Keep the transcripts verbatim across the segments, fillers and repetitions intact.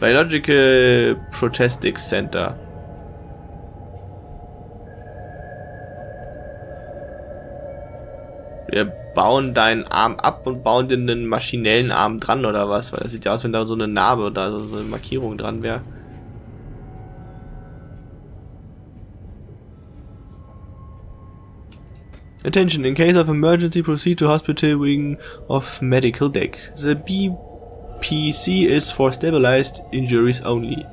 Biological Protestics Center. Wir bauen deinen Arm ab und bauen dir einen maschinellen Arm dran oder was? Weil das sieht ja aus, wenn da so eine Narbe oder so eine Markierung dran wäre. Attention, in case of emergency proceed to hospital wing of medical deck. The B P C is for stabilized injuries only.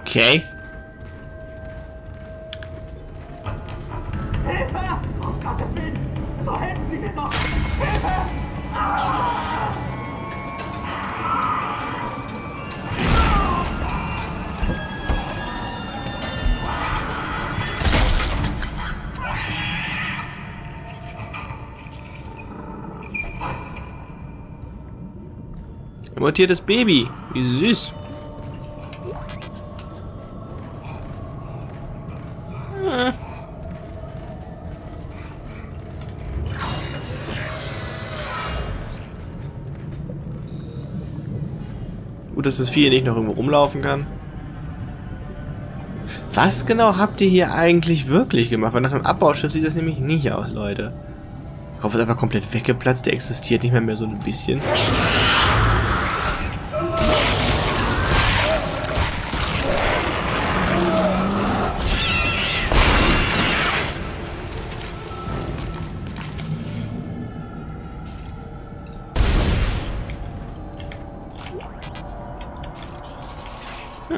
Okay. Hilfe! Oh Gottes Willen! So helfen Sie mir doch! Hilfe! Ah! Ein mutiertes Baby, wie süß. Ah. Gut, dass das Vieh nicht noch irgendwo rumlaufen kann. Was genau habt ihr hier eigentlich wirklich gemacht? Weil nach einem Abbauschiff sieht das nämlich nicht aus, Leute. Der Kopf ist einfach komplett weggeplatzt, der existiert nicht mehr, mehr so ein bisschen.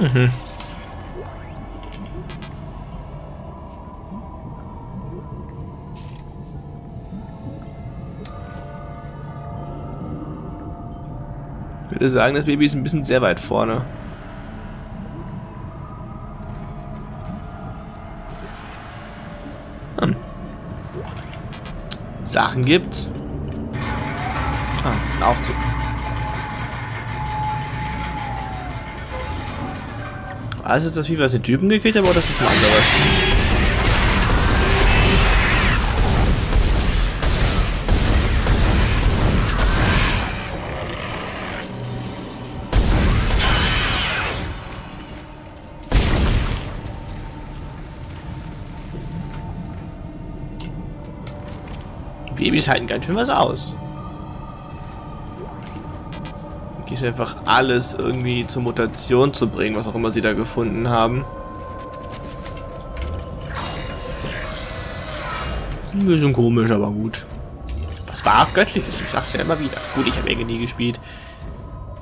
Mhm. Ich würde sagen, das Baby ist ein bisschen sehr weit vorne. Hm. Sachen gibt's. Ah, das ist ein Aufzug. Also ist das wie was den Typen gekriegt haben, aber das ist ein anderes. Die Babys halten ganz schön was aus. Einfach alles irgendwie zur Mutation zu bringen, was auch immer sie da gefunden haben. Ein bisschen komisch, aber gut. Was war auf Göttliches? Ich sag's ja immer wieder. Gut, ich habe irgendwie nie gespielt.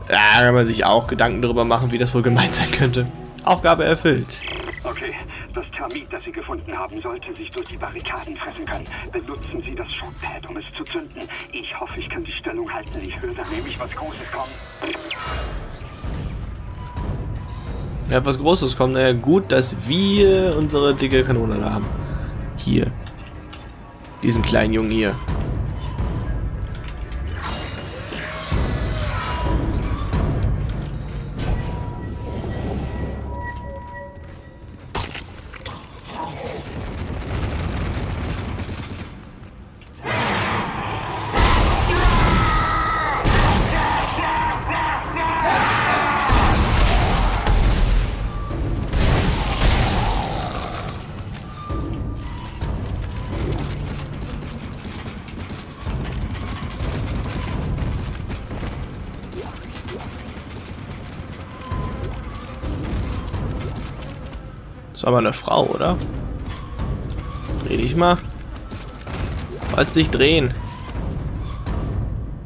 Da kann man sich auch Gedanken darüber machen, wie das wohl gemeint sein könnte. Aufgabe erfüllt. Okay, das Thermit, das Sie gefunden haben, sollte sich durch die Barrikaden fressen können. Benutzen Sie das Schockpad, um es zu zünden. Ich hoffe, ich kann die Stellung halten. Ich höre da nämlich was Großes kommen. Ja, was Großes kommt. Naja, gut, dass wir unsere dicke Kanone da haben. Hier. Diesen kleinen Jungen hier. Das war aber eine Frau, oder? Dreh dich mal. Falls dich drehen.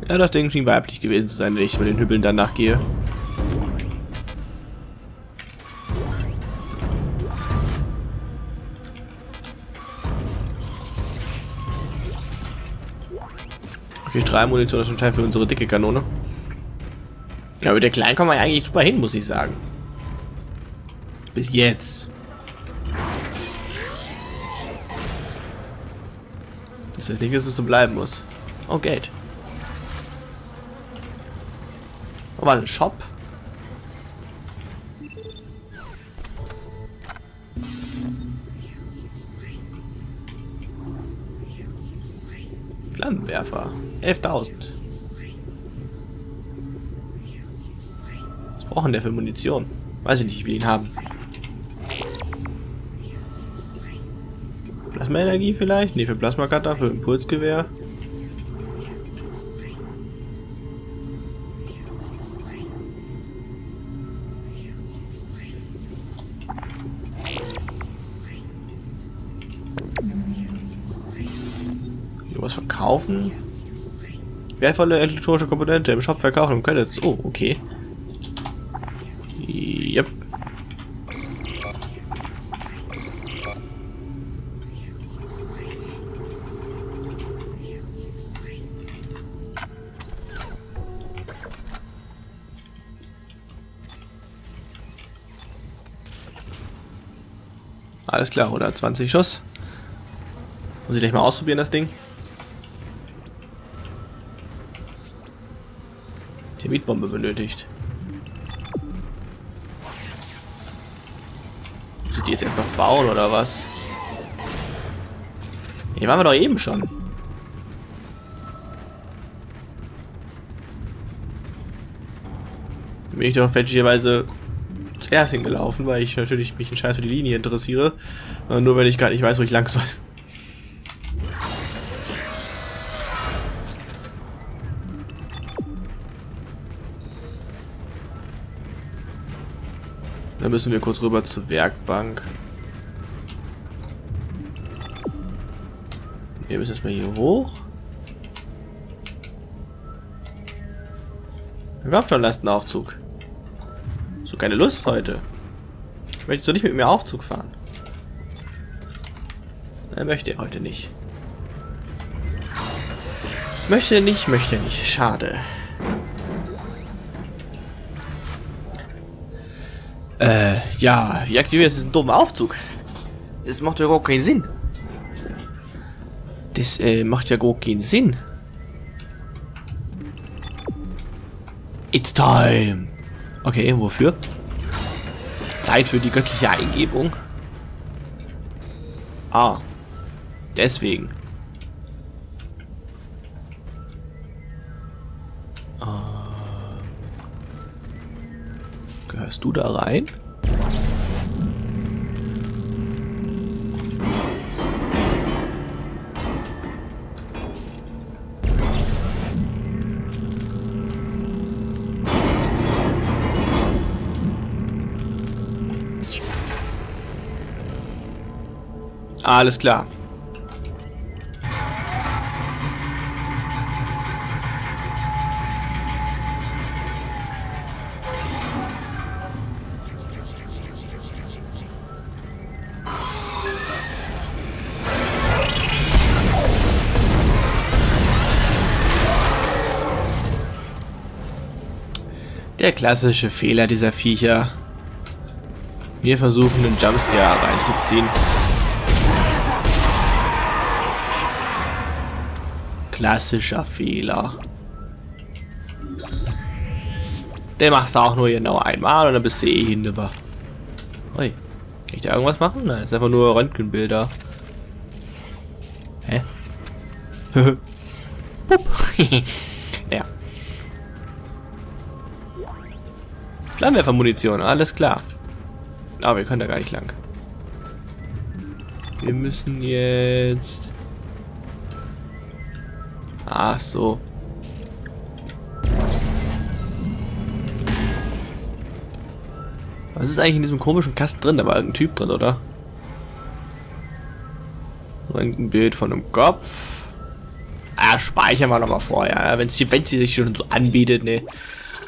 Ja, das Ding schien weiblich gewesen zu sein, wenn ich mit den Hübbeln danach gehe. Okay, drei Munition ist anscheinend für unsere dicke Kanone. Ja, mit der kleinen kommen wir eigentlich super hin, muss ich sagen. Bis jetzt. Das heißt nicht, dass es so bleiben muss. Oh, Geld. Oh, warte, Shop. Flammenwerfer. elftausend. Was brauchen der für Munition? Weiß ich nicht, wie wir ihn haben. Plasma-Energie vielleicht? Ne, für Plasma-Cutter, für Impulsgewehr. Was verkaufen? Wertvolle elektronische Komponente im Shop verkaufen und Credits. Oh, okay. Yep. Alles klar, hundertzwanzig Schuss. Muss ich gleich mal ausprobieren, das Ding. Thermitbombe benötigt. Muss ich die jetzt erst noch bauen oder was? Hier waren wir doch eben schon. Da bin ich doch fälschlicherweise zuerst hingelaufen, weil ich natürlich mich einen Scheiß für die Linie interessiere. Nur wenn ich gar nicht weiß, wo ich lang soll. Dann müssen wir kurz rüber zur Werkbank. Wir müssen erstmal hier hoch. Wir haben schon Lastenaufzug. So, keine Lust heute. Möchtest du nicht mit mir Aufzug fahren? Er möchte heute nicht. Möchte nicht, möchte nicht. Schade. Äh, ja, wie aktiviert ist ein dummer Aufzug? Das macht ja gar keinen Sinn. Das äh, macht ja gar keinen Sinn. It's time. Okay, wofür? Zeit für die göttliche Eingebung. Ah, deswegen. Gehörst du da rein? Alles klar. Der klassische Fehler dieser Viecher. Wir versuchen, einen Jumpscare reinzuziehen. Klassischer Fehler. Den machst du auch nur genau einmal und dann bist du eh hinüber. Ui. Kann ich da irgendwas machen? Nein, das ist einfach nur Röntgenbilder. Hä? Pup. Ja. Flammenwerfermunition, alles klar. Aber wir können da gar nicht lang. Wir müssen jetzt... Ach so. Was ist eigentlich in diesem komischen Kasten drin? Da war irgendein Typ drin, oder? Ein Bild von einem Kopf. Ah, speichern wir nochmal vorher. Wenn sie, wenn sie sich schon so anbietet, ne?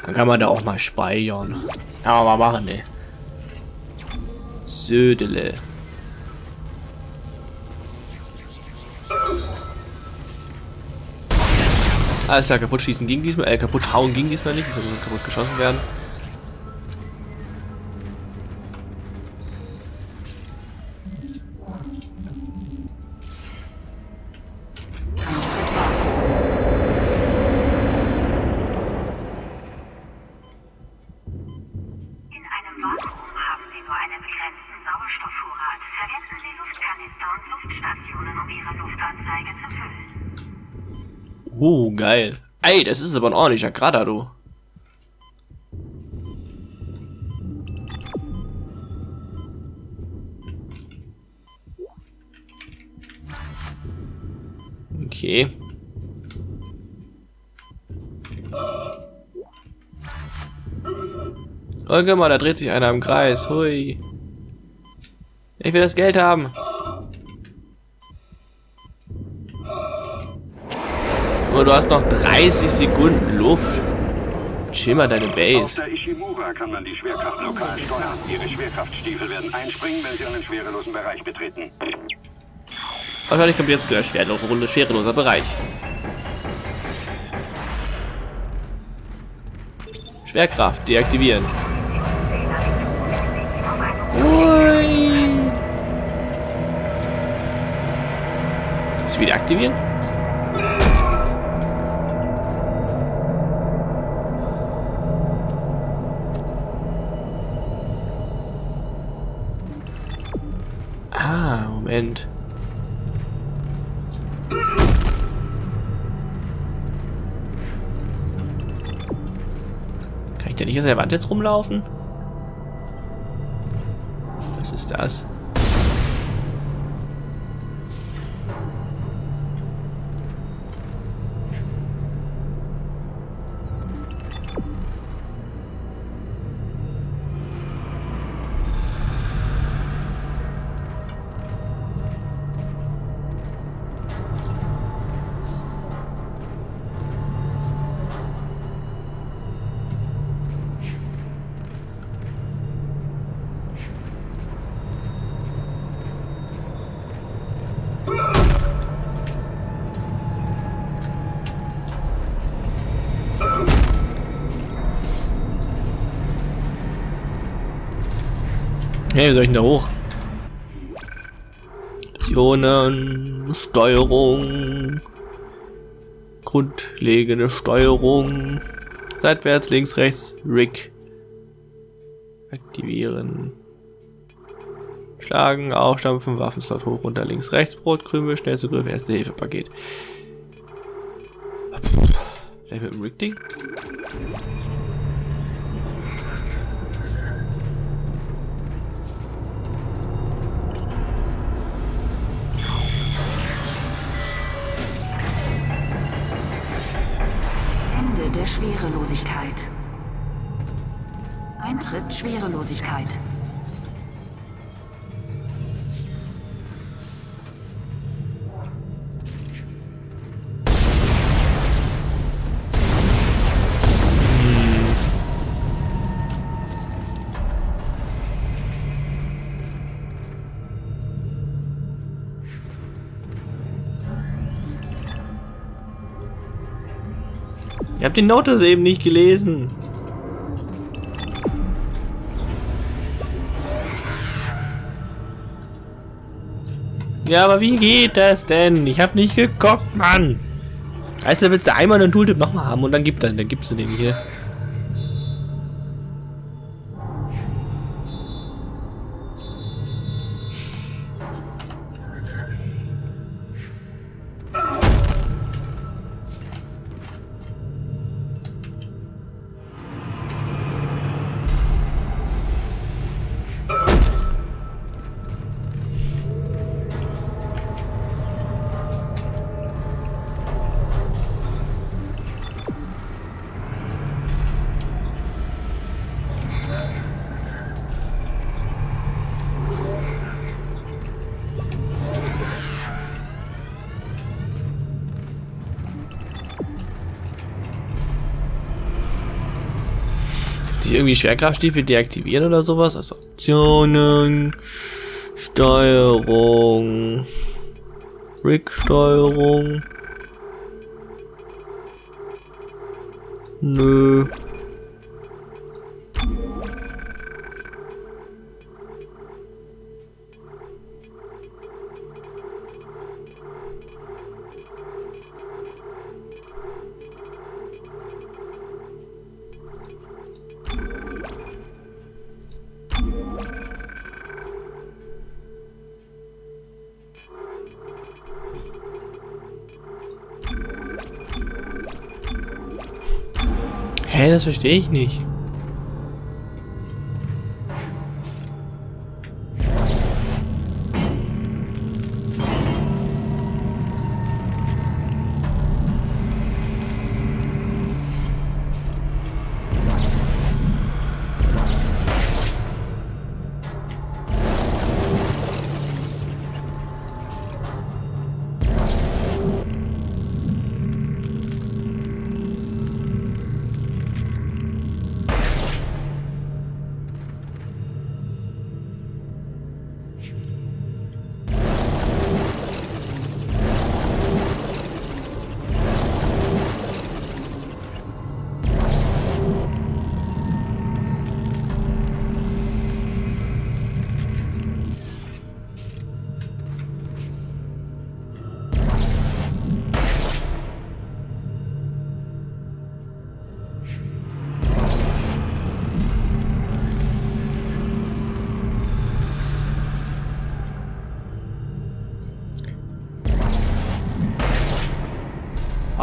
Dann kann man da auch mal speichern. Kann man mal machen, ne? Södele. Alles klar, kaputt schießen ging diesmal. Äh, kaputt hauen ging diesmal nicht. Sondern kaputt geschossen werden. Verwenden Sie Luftkanister und Luftstationen, um Ihre Luftanzeige zu füllen. Oh, geil. Ey, das ist aber ein ordentlicher Krater, du. Okay. Oh, guck mal, da dreht sich einer im Kreis. Hui. Ich will das Geld haben. Oh, du hast noch dreißig Sekunden Luft. Chill mal deine Base. Auf der Ishimura kann man die Schwerkraft lokal steuern. Ihre Schwerkraftstiefel werden einspringen, wenn sie einen schwerelosen Bereich betreten. Wahrscheinlich kommt jetzt gleich schwer noch eine Runde schwereloser Bereich. Schwerkraft deaktivieren. Ui. Ist wieder aktivieren? Ah, Moment. Kann ich aus der Wand jetzt rumlaufen? Was ist das? Hey, wie soll ich denn da hoch? Optionen, Steuerung, grundlegende Steuerung, seitwärts, links, rechts, Rig, aktivieren, schlagen, aufstampfen, Waffenslot hoch, runter, links, rechts, Brotkrümel, Schnellzugriff, erste Hilfe Paket. Vielleicht mit dem Rig Ding? Schwerelosigkeit. Eintritt Schwerelosigkeit. Ich habe die Notice eben nicht gelesen. Ja, aber wie geht das denn? Ich habe nicht geguckt, Mann. Weißt du, willst du einmal einen Tooltip nochmal haben und dann gibt dann, dann gibst du den hier. Irgendwie Schwerkraftstiefel deaktivieren oder sowas. Also Optionen, Steuerung, Rig-Steuerung. Nö. Hä, das verstehe ich nicht.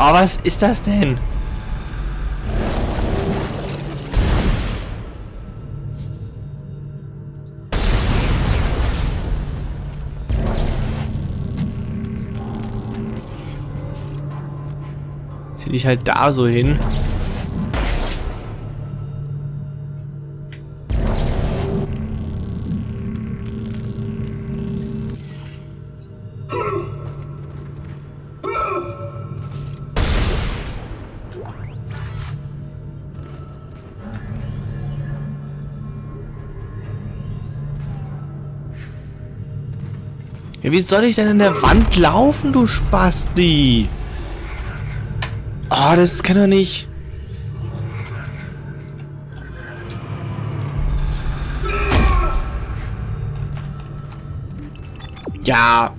Oh, was ist das denn? Zieh dich halt da so hin. Wie soll ich denn an der Wand laufen, du Spasti? Oh, das kann doch nicht... Ja...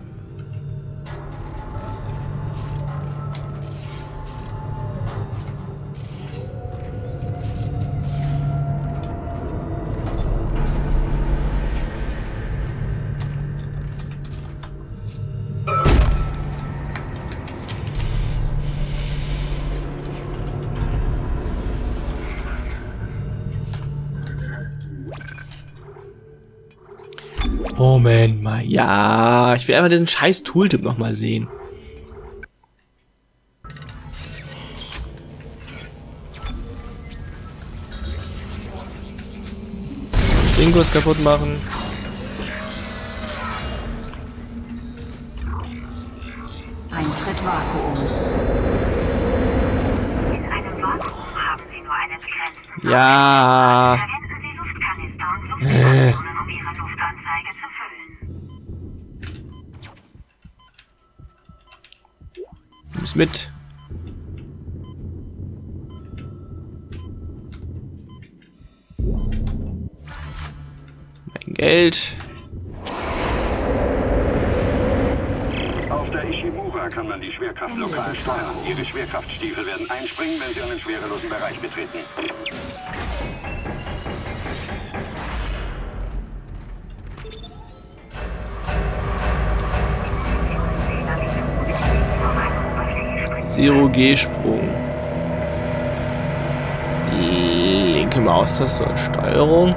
Moment mal, ja, ich will einfach den scheiß Tooltip nochmal sehen. Das Ding kurz kaputt machen. Eintritt Vakuum. In einem Vakuum haben Sie nur einen begrenzten. Ja. Verwenden Sie Luftkanister und Luftkanister. Äh. Mit. Mein Geld. Auf der Ishimura kann man die Schwerkraft lokal steuern. Ihre Schwerkraftstiefel werden einspringen, wenn sie einen schwerelosen Bereich betreten. Zero-G-Sprung. Linke Maustaste und Steuerung.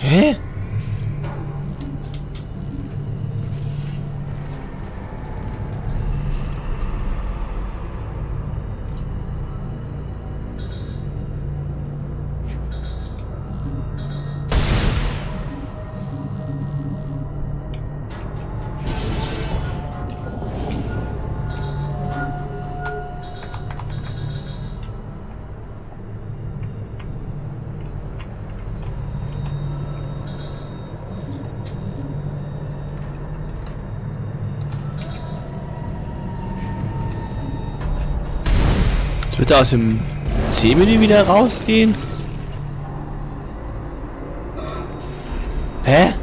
Hä? Bitte aus dem C-Menü wieder rausgehen? Hä?